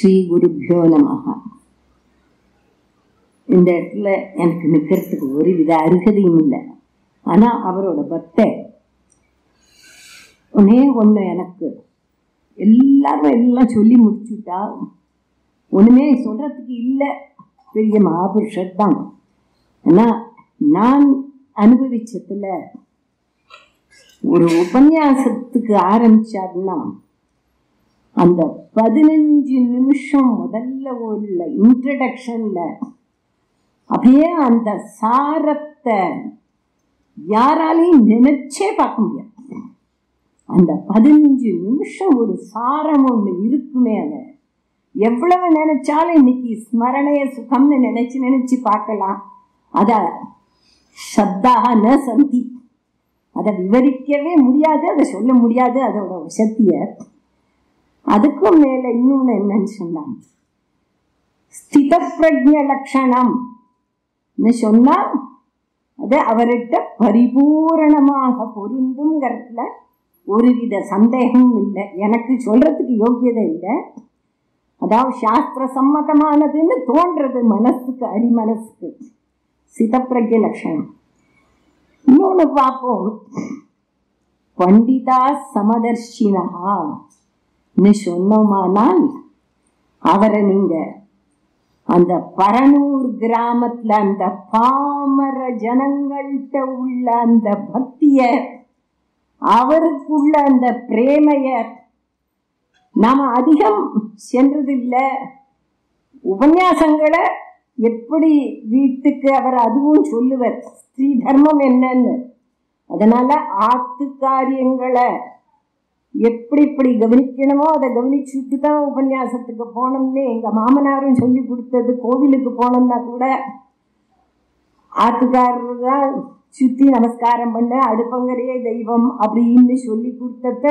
ஸ்ரீ குருபியோ நமஹ. இந்த இடத்துல எனக்கு நிற்கிறதுக்கு ஒரு வித அருகதையும் இல்லை. ஆனால் அவரோட பக்தை ஒன்னே ஒன்று எனக்கு எல்லாரும் எல்லாம் சொல்லி முடிச்சுட்டா ஒன்றுமே சொல்கிறதுக்கு இல்லை. பெரிய மகாபுருஷர் தான். ஆனால் நான் அனுபவிச்சதுல ஒரு உபன்யாசத்துக்கு ஆரம்பிச்சாருன்னா அந்த 15 நிமிஷம் முதல்ல உள்ள இன்ட்ரடக்ஷன்ல அப்படியே அந்த சாரத்தை யாராலையும் நினைச்சே பார்க்க முடியாது. அந்த 15 நிமிஷம் ஒரு சாரம் ஒன்று இருக்குமே, அதை எவ்வளவு நினைச்சாலும் இன்னைக்கு ஸ்மரணைய சுகம்னு நினைச்சு நினைச்சு பார்க்கலாம். அத சப்தாக ந சந்தி, அதை விவரிக்கவே முடியாது, அதை சொல்ல முடியாது அதோட சக்திய. அதுக்கும் மேல இன்னொன்னு என்னன்னு சொன்னாங்க, ஸ்தித பிரஜ்ஞ லட்சணம் சொன்னா அது அவர்கிட்ட பரிபூரணமாக பொருந்துங்கிறதுல ஒருவித சந்தேகமும் இல்லை. எனக்கு சொல்றதுக்கு யோக்கியதை இல்லை, அதாவது சாஸ்திர சம்மதமானதுன்னு தோன்றது மனசுக்கு, அடிமனசுக்கு ஸ்தித பிரஜ்ஞ லட்சணம். இன்னொன்னு பார்ப்போம், பண்டிதா சமதர்ஷினஹா சொன்னோமானால் அவரை நீங்க அந்த பரனூர் கிராமத்துல அந்த பாமர ஜனங்கள்கிட்ட உள்ள அந்த பக்திய, அவருக்குள்ள அந்த பிரேமைய நாம அதிகம் சென்றதில்லை. உபன்யாசங்களை எப்படி வீட்டுக்கு அவர் அதுவும் சொல்லுவர் ஸ்ரீ தர்மம் என்னன்னு. அதனால ஆத்து காரியங்களை எப்படி இப்படி கவனிக்கணுமோ அதை கவனிச்சுட்டு தான் உபன்யாசத்துக்கு போனோம்னு எங்க மாமனாரும் சொல்லி கொடுத்தது. கோவிலுக்கு போனோம்னா கூட ஆத்துக்காரரு தான் சுத்தி நமஸ்காரம் பண்ண, அடுப்பங்கரையே தெய்வம் அப்படின்னு சொல்லி கொடுத்தத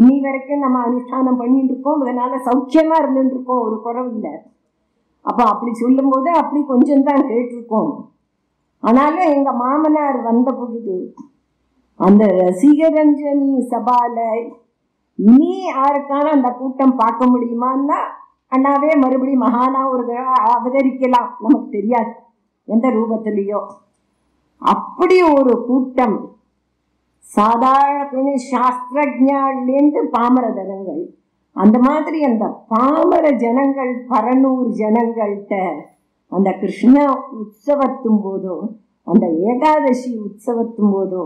இனி வரைக்கும் நம்ம அனுஷ்டானம் பண்ணிட்டு இருக்கோம். அதனால சௌக்கியமா இருந்துட்டு இருக்கோம், ஒரு குறவு இல்லை. அப்ப அப்படி சொல்லும் போது அப்படி கொஞ்சம் தான் கேட்டிருக்கோம். ஆனாலும் எங்க மாமனார் வந்த பொழுது அந்த ரசிகரஞ்சனி சபால இனி யாருக்கான அந்த கூட்டம் பார்க்க முடியுமான்னா அண்ணாவே மறுபடியும் மகானா ஒரு அவதரிக்கலாம், நமக்கு தெரியாது எந்த ரூபத்திலையோ. அப்படி ஒரு கூட்டம் சாதாரண சாஸ்திரஜாலேருந்து பாமர ஜனங்கள், அந்த மாதிரி அந்த பாமர ஜனங்கள் பரநூறு ஜனங்கள்கிட்ட அந்த கிருஷ்ண உற்சவத்தும் போதோ அந்த ஏகாதசி உற்சவத்தும் போதோ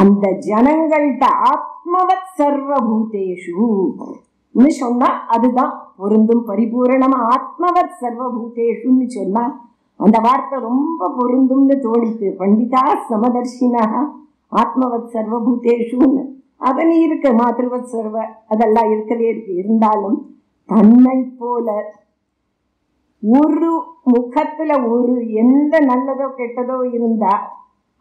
அந்த ஜனங்கள்கிட்ட ஆத்மவத் சர்வபூதேஷு சொன்னா அதுதான் பொருந்தும். பரிபூரணமா ஆத்மவத் சர்வபூதேஷுன்னு சொன்னா அந்த வார்த்தை ரொம்ப பொருந்தும்னு தோணித்து. பண்டிதா சமதர்ஷினா ஆத்மவத் சர்வபூதேஷுன்னு அதனி இருக்கு, மாத்ருவத் சர்வ அதெல்லாம் இருக்கவே இருக்கு. இருந்தாலும் தன்னை போல ஒரு முகத்துல ஒரு எந்த நல்லதோ கெட்டதோ இருந்தா,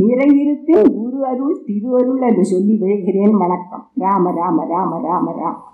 நிறை இருப்பின் குரு அருள் திரு அருள் என்று சொல்லி விழுகிறேன். வணக்கம். ராம ராம ராம ராம ராம்.